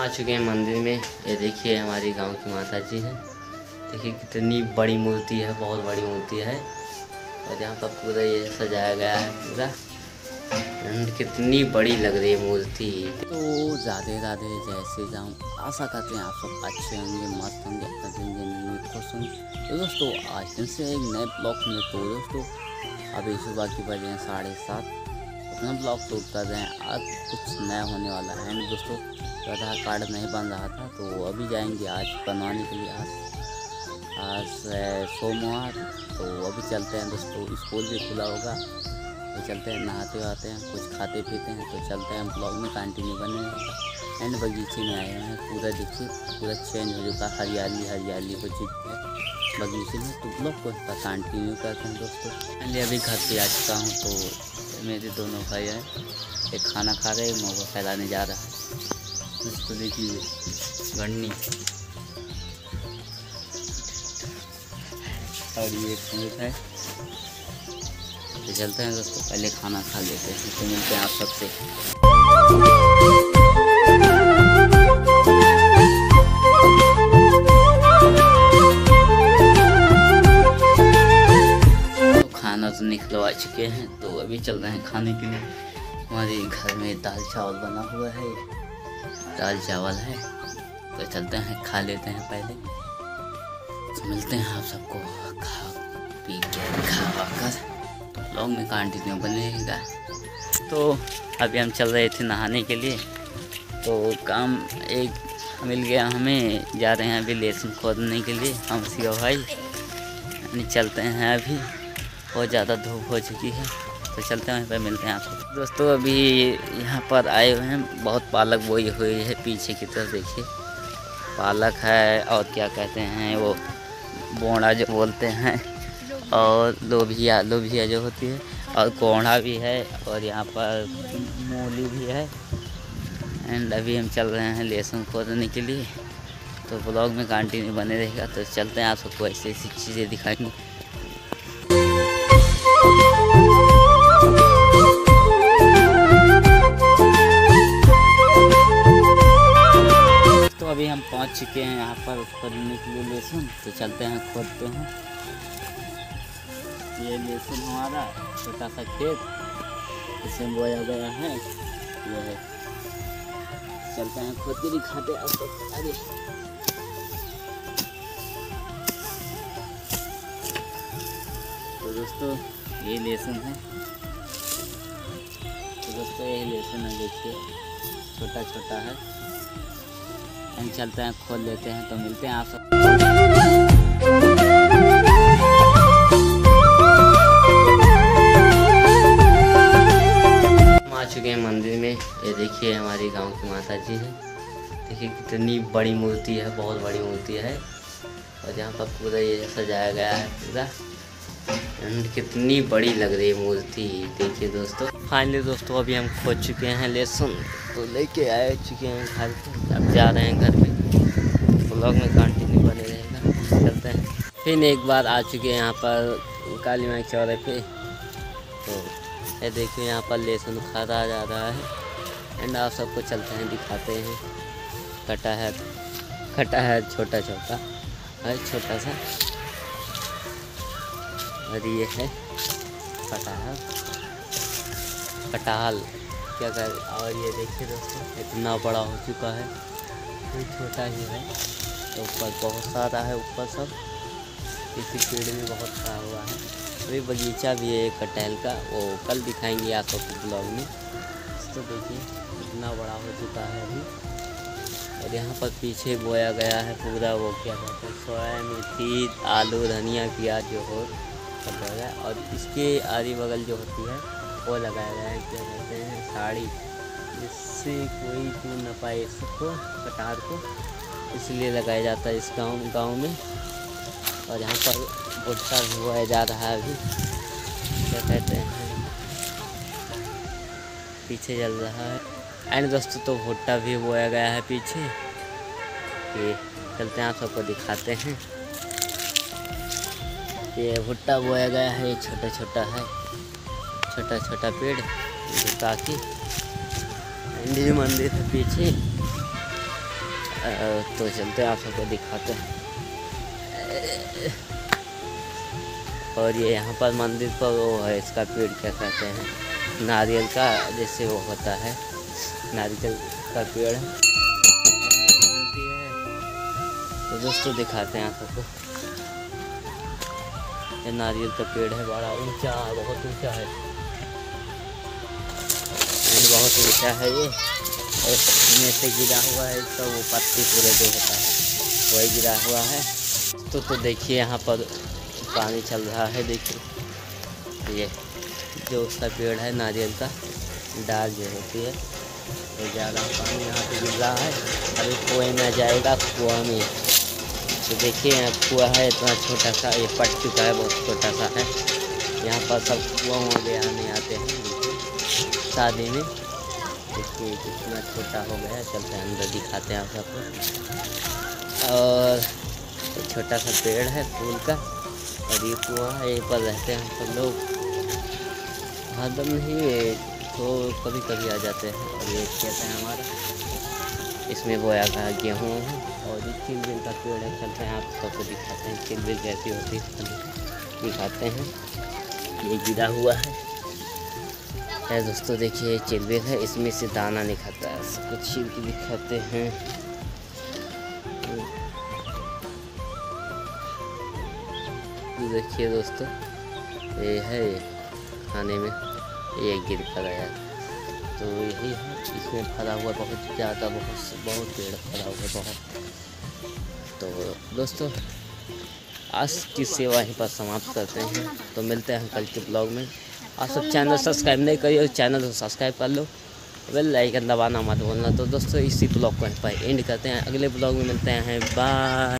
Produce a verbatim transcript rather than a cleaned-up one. आ चुके हैं मंदिर में। ये देखिए हमारी गांव की माता जी है, देखिए कितनी बड़ी मूर्ति है, बहुत बड़ी मूर्ति है। और यहाँ पर पूरा ये सजाया गया है, पूरा कितनी बड़ी लग रही है मूर्ति। तो राधे राधे, जय श्री राम। आशा करते हैं आप सब अच्छे होंगे, मस्त होंगे, अपना जिंदगी खुश होंगे। तो दोस्तों आज दिन से एक नए ब्लॉग में, तो दोस्तों अभी सुबह की बजे हैं साढ़े सात, अपना ब्लॉग शूट कर रहे हैं। आज कुछ नया होने वाला है। एंड दोस्तों आधार कार्ड नहीं बन रहा था तो अभी जाएंगे आज बनवाने के लिए। आज आज सोमवार, तो अभी चलते हैं दोस्तों, स्कूल भी खुला होगा तो चलते हैं, नहाते आते हैं, कुछ खाते पीते हैं, तो चलते हैं ब्लॉग में कंटिन्यू बने। एंड बगीचे में आए हैं, पूरा देखिए पूरा चेंज हो चुका, हरियाली हरियाली हो चुकी है बगीचे में। तो ब्लॉग को कंटिन्यू करते हैं दोस्तों। एंड अभी घर पर आ चुका हूँ, तो मेरे दोनों भाई हैं, एक खाना खा रहे हैं, मोमो फैलाने जा रहा है, उसको देखिए गन्नी। और ये एक है, तो चलते हैं दोस्तों, पहले खाना खा लेते हैं, तो मिलते हैं आप सबसे। तो निकलवा चुके हैं, तो अभी चल रहे हैं खाने के लिए। हमारे घर में दाल चावल बना हुआ है, दाल चावल है, तो चलते हैं खा लेते हैं पहले। तो मिलते हैं आप सबको खा पी के खावा कर, तो ब्लॉग में कंटिन्यू बनेगा। तो अभी हम चल रहे थे नहाने के लिए, तो काम एक मिल गया हमें, जा रहे हैं अभी लहसुन खोदने के लिए हम सिया भाई, चलते हैं। अभी बहुत ज़्यादा धूप हो चुकी है, तो चलते हैं, फिर मिलते हैं आपको। दोस्तों अभी यहाँ पर आए हुए हैं, बहुत पालक बोई हुई है, पीछे की तरफ देखिए पालक है, और क्या कहते हैं वो बोड़ा जो बोलते हैं, और लोभिया लोभिया जो होती है, और कोहड़ा भी है, और यहाँ पर मूली भी है। एंड अभी हम चल रहे हैं लहसुन खोदने के लिए, तो ब्लॉग में कंटिन्यू बने रहेगा। तो चलते हैं, आप सबको ऐसी ऐसी चीज़ें दिखाएँगे। तो अभी हम पहुंच चुके हैं यहाँ पर खोदने के लिए लहसुन, तो चलते हैं खोदते हैं। ये लहसुन हमारा छोटा सा खेत, इसमें बोया गया है, ये है। चलते हैं खोद के दिखाते हैं आपको। अरे तो दोस्तों ये लहसुन है, तो दोस्तों ये लहसुन है, देखिए छोटा छोटा है। हम चलते हैं खोल लेते हैं, तो मिलते हैं आप सब। हम आ चुके हैं मंदिर में। ये देखिए हमारी गांव की माता जी है, देखिए कितनी बड़ी मूर्ति है, बहुत बड़ी मूर्ति है। और यहाँ पर पूरा ये सजाया गया है, पूरा कितनी बड़ी लग रही है मूर्ति, देखिए दोस्तों। फाइनली दोस्तों अभी हम खोज चुके हैं लहसुन, तो लेके आ चुके हैं घर पे, अब जा रहे हैं घर पे, ब्लॉग में कंटिन्यू बने रहेगा। चलते हैं। फिर एक बार आ चुके हैं यहाँ पर काली माई चौराहे पे, तो ये देखिए यहाँ पर लहसुन खाता जा रहा है। एंड आप सबको चलते हैं दिखाते हैं। कटा है कटा है छोटा छोटा है, छोटा सा। और ये है कटहल, कटहल क्या कर। और ये देखिए दोस्तों इतना बड़ा हो चुका है, कोई छोटा ही है, ऊपर बहुत सारा है, ऊपर सब इसी पेड़ में बहुत सारा हुआ है। तो ये बगीचा भी है कटहल का, वो कल दिखाएंगे आप सबको ब्लॉग में। तो देखिए इतना बड़ा हो चुका है अभी। और यहाँ पर पीछे बोया गया है पूरा, वो क्या कहते हैं सोयाबीन, आलू, धनिया, प्याज जो हो सब लगा। और इसके आरी बगल जो होती है वो लगाया गया है, क्या कहते हैं साड़ी, जिससे कोई दूर ना पाए इसको कटार को, इसलिए लगाया जाता है इस गांव गांव में। और यहाँ पर भुट्टा भी बोया जा रहा है अभी, क्या कहते हैं पीछे जल रहा है। एंड दोस्तों तो भुट्टा भी बोया गया है पीछे, ये चलते हैं आप सबको दिखाते हैं। ये भुट्टा बोया गया है, ये छोटा छोटा है, छोटा छोटा पेड़ भुट्टा की। मंदिर है पीछे, तो चलते आप सबको दिखाते हैं। और ये यहाँ पर मंदिर पर वो है, इसका पेड़ क्या कहते हैं, नारियल का जैसे वो होता है, नारियल का पेड़ बनती है। तो दोस्तों दिखाते हैं आप सबको, ये नारियल का पेड़ है, बड़ा ऊंचा, बहुत ऊंचा है, बहुत ऊंचा है ये। और इसमें से गिरा हुआ है तो वो पत्ती पूरे जो होता है वही गिरा हुआ है। तो तो देखिए यहाँ पर पानी चल रहा है, देखिए ये जो उसका पेड़ है नारियल का, डाल जो होती है वो जा रहा पानी यहाँ पे गिर रहा है, अभी कुएं में जाएगा, कुआं में। तो देखिए यहाँ कुआ है इतना छोटा सा, ये पट चुका है, बहुत छोटा सा है। यहाँ पर सब कुआं वाले आने आते हैं शादी में, देखिए कितना छोटा हो गया। चलते हैं अंदर दिखाते हैं आप सबको। और छोटा सा पेड़ है फूल का, और ये कुआं है, यहीं पर रहते हैं सब लोग, हर दम नहीं तो कभी कभी आ जाते हैं। और ये कहते हैं हमारा, इसमें बोया गया गेहूँ, और ये चिलबिल का पेड़ है। चलते हैं आप सबको दिखाते हैं चिलबिल कैसी होती है, दिखाते हैं। ये गिरा हुआ है है दोस्तों, देखिए चिलबिल है, इसमें से दाना निकलता है, इसको छील के दिखाते हैं। देखिए दोस्तों ये है, खाने में ये गिर कर आया, तो यही है, इसमें फला हुआ बहुत ज़्यादा, बहुत बहुत पेड़ फला हुआ बहुत। तो दोस्तों आज की सेवा ही पर समाप्त करते हैं, तो मिलते हैं कल के ब्लॉग में। आप सब चैनल सब्सक्राइब नहीं करिए, चैनल को सब्सक्राइब कर लो, बेल आइकन दबाना मत बोलना। तो दोस्तों इसी ब्लॉग को यहीं पर एंड करते हैं, अगले ब्लॉग में मिलते हैं, बाय।